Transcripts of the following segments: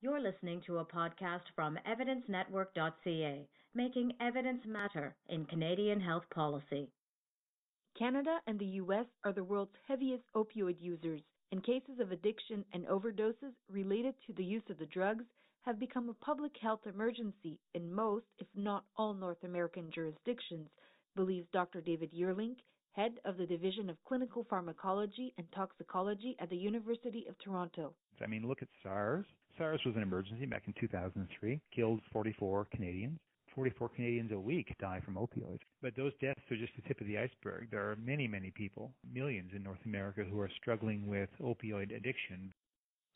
You're listening to a podcast from EvidenceNetwork.ca, making evidence matter in Canadian health policy. Canada and the U.S. are the world's heaviest opioid users, and cases of addiction and overdoses related to the use of the drugs have become a public health emergency in most, if not all, North American jurisdictions, believes Dr. David Juurlink, head of the Division of Clinical Pharmacology and Toxicology at the University of Toronto. I mean, look at SARS. SARS was an emergency back in 2003, killed 44 Canadians. 44 Canadians a week die from opioids. But those deaths are just the tip of the iceberg. There are many, many people, millions in North America, who are struggling with opioid addiction.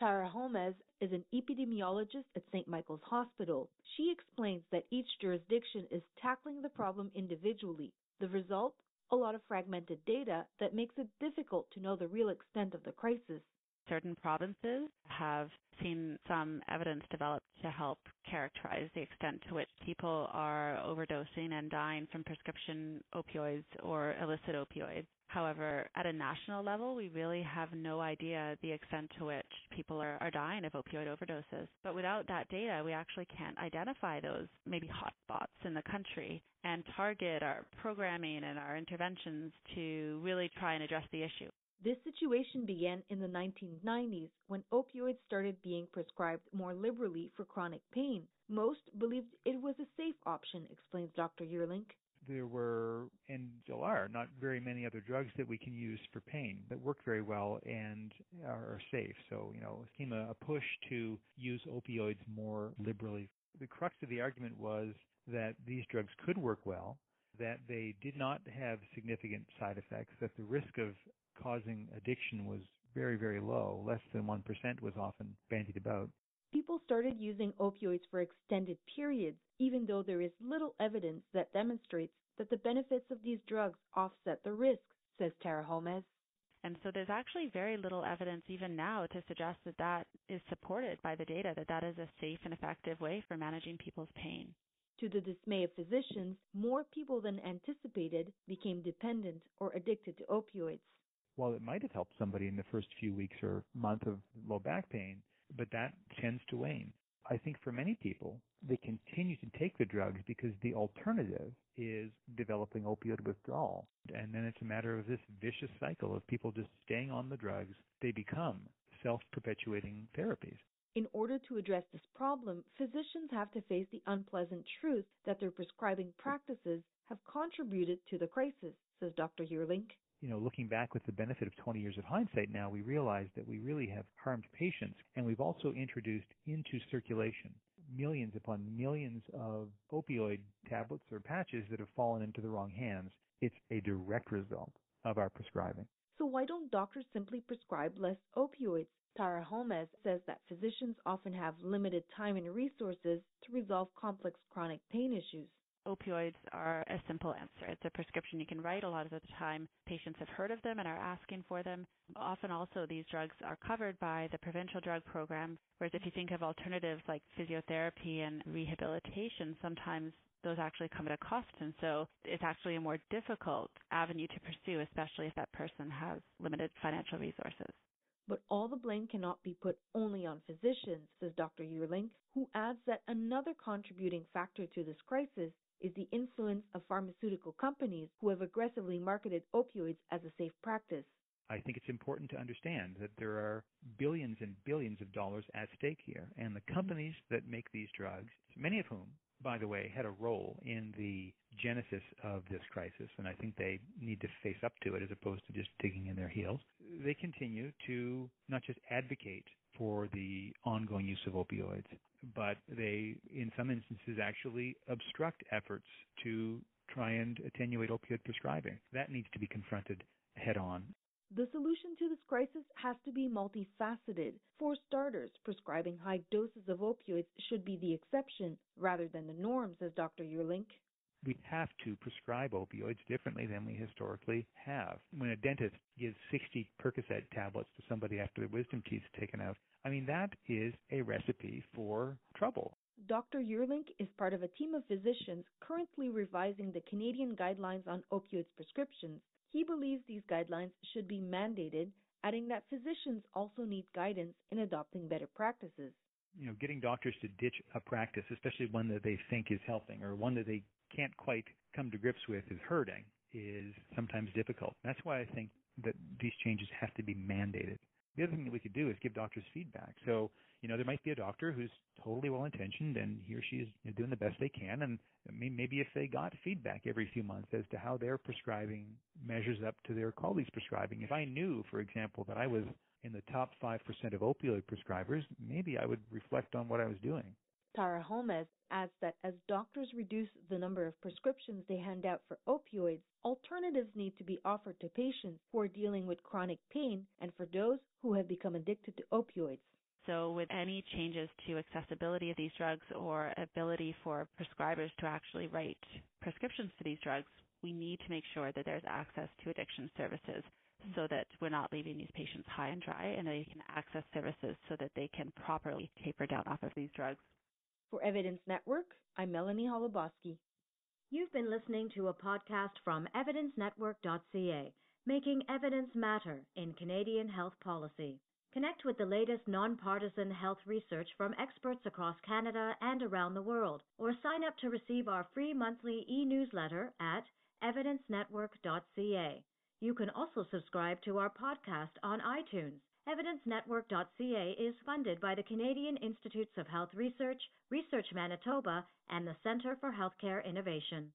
Tara Gomes is an epidemiologist at St. Michael's Hospital. She explains that each jurisdiction is tackling the problem individually. The result? A lot of fragmented data that makes it difficult to know the real extent of the crisis. Certain provinces have seen some evidence developed to help characterize the extent to which people are overdosing and dying from prescription opioids or illicit opioids. However, at a national level, we really have no idea the extent to which people are dying of opioid overdoses. But without that data, we actually can't identify those maybe hotspots in the country and target our programming and our interventions to really try and address the issue. This situation began in the 1990s when opioids started being prescribed more liberally for chronic pain. Most believed it was a safe option, explains Dr. Juurlink. There were, and still are, not very many other drugs that we can use for pain that work very well and are safe. So, it seemed a push to use opioids more liberally. The crux of the argument was that these drugs could work well, that they did not have significant side effects, that the risk of causing addiction was very, very low. Less than 1% was often bandied about. People started using opioids for extended periods, even though there is little evidence that demonstrates that the benefits of these drugs offset the risks, says Tara Gomes. And so there's actually very little evidence even now to suggest that that is supported by the data, that that is a safe and effective way for managing people's pain. To the dismay of physicians, more people than anticipated became dependent or addicted to opioids. Well, it might have helped somebody in the first few weeks or month of low back pain, but that tends to wane. I think for many people, they continue to take the drugs because the alternative is developing opioid withdrawal. And then it's a matter of this vicious cycle of people just staying on the drugs. They become self-perpetuating therapies. In order to address this problem, physicians have to face the unpleasant truth that their prescribing practices have contributed to the crisis, says Dr. Juurlink. Looking back with the benefit of 20 years of hindsight now, we realize that we really have harmed patients, and we've also introduced into circulation millions upon millions of opioid tablets or patches that have fallen into the wrong hands. It's a direct result of our prescribing. So why don't doctors simply prescribe less opioids? Tara Gomes says that physicians often have limited time and resources to resolve complex chronic pain issues. Opioids are a simple answer. It's a prescription you can write. A lot of the time, patients have heard of them and are asking for them. Often also, these drugs are covered by the provincial drug program, whereas if you think of alternatives like physiotherapy and rehabilitation, sometimes those actually come at a cost. And so it's actually a more difficult avenue to pursue, especially if that person has limited financial resources. But all the blame cannot be put only on physicians, says Dr. Juurlink, who adds that another contributing factor to this crisis is the influence of pharmaceutical companies who have aggressively marketed opioids as a safe practice. I think it's important to understand that there are billions and billions of dollars at stake here, and the companies that make these drugs, many of whom, by the way, had a role in the genesis of this crisis, and I think they need to face up to it as opposed to just digging in their heels. They continue to not just advocate for the ongoing use of opioids, but they, in some instances, actually obstruct efforts to try and attenuate opioid prescribing. That needs to be confronted head-on. The solution to this crisis has to be multifaceted. For starters, prescribing high doses of opioids should be the exception rather than the norm, says Dr. Juurlink. We have to prescribe opioids differently than we historically have. When a dentist gives 60 Percocet tablets to somebody after their wisdom teeth's taken out, that is a recipe for trouble. Dr. Juurlink is part of a team of physicians currently revising the Canadian guidelines on opioids prescriptions. He believes these guidelines should be mandated, adding that physicians also need guidance in adopting better practices. you know, getting doctors to ditch a practice, especially one that they think is helping or one that they can't quite come to grips with is hurting, is sometimes difficult. That's why I think that these changes have to be mandated. The other thing that we could do is give doctors feedback. So, you know, there might be a doctor who's totally well-intentioned and he or she is doing the best they can. And maybe if they got feedback every few months as to how their prescribing measures up to their colleagues' prescribing. If I knew, for example, that I was in the top 5% of opioid prescribers, maybe I would reflect on what I was doing. Tara Gomes adds that as doctors reduce the number of prescriptions they hand out for opioids, alternatives need to be offered to patients who are dealing with chronic pain and for those who have become addicted to opioids. So with any changes to accessibility of these drugs or ability for prescribers to actually write prescriptions for these drugs, we need to make sure that there's access to addiction services, so that we're not leaving these patients high and dry and they can access services so that they can properly taper down off of these drugs. For Evidence Network, I'm Mélanie Holubowski. You've been listening to a podcast from EvidenceNetwork.ca, making evidence matter in Canadian health policy. Connect with the latest nonpartisan health research from experts across Canada and around the world, or sign up to receive our free monthly e-newsletter at EvidenceNetwork.ca. You can also subscribe to our podcast on iTunes. EvidenceNetwork.ca is funded by the Canadian Institutes of Health Research, Research Manitoba, and the Centre for Healthcare Innovation.